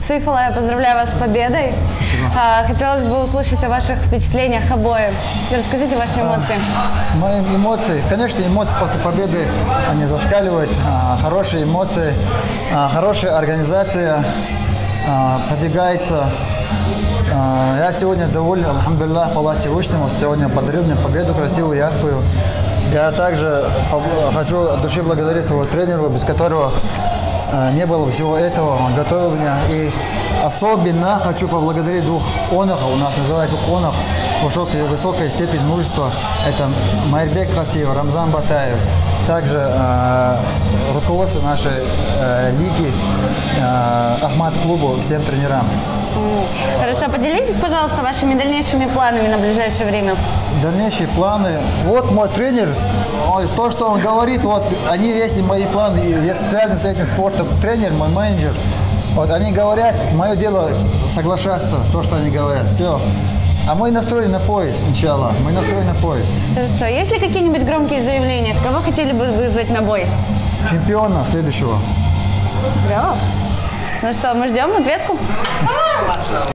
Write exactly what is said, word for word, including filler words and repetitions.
Сайфулла, я поздравляю вас с победой. Спасибо. Хотелось бы услышать о ваших впечатлениях обоим. Расскажите ваши эмоции. Мои эмоции, конечно, эмоции после победы, они зашкаливают. Хорошие эмоции, хорошая организация, продвигается. Я сегодня доволен, алхамдулиллах, хвала Всевышнему. Сегодня подарил мне победу красивую, яркую. Я также хочу от души благодарить своего тренера, без которого не было всего этого, он готовил меня. И особенно хочу поблагодарить двух конах, у нас называется конах, высокая, высокая степень мужества. Это Майрбек Хасиев, Рамзан Батаев. Также э, руководство нашей э, лиги, э, Ахмат-клубу, всем тренерам. Хорошо, поделитесь, пожалуйста, вашими дальнейшими планами на ближайшее время. Дальнейшие планы. Вот мой тренер, он, то, что он говорит, вот они весь мои планы, если связаны с этим спортом, тренер, мой менеджер. Вот они говорят, мое дело соглашаться, то, что они говорят, все. А мы настроены на пояс сначала, мы настроены на пояс. Хорошо, есть ли какие-нибудь громкие заявления? Кого хотели бы вызвать на бой? Чемпиона следующего. Да. Ну что, мы ждем ответку?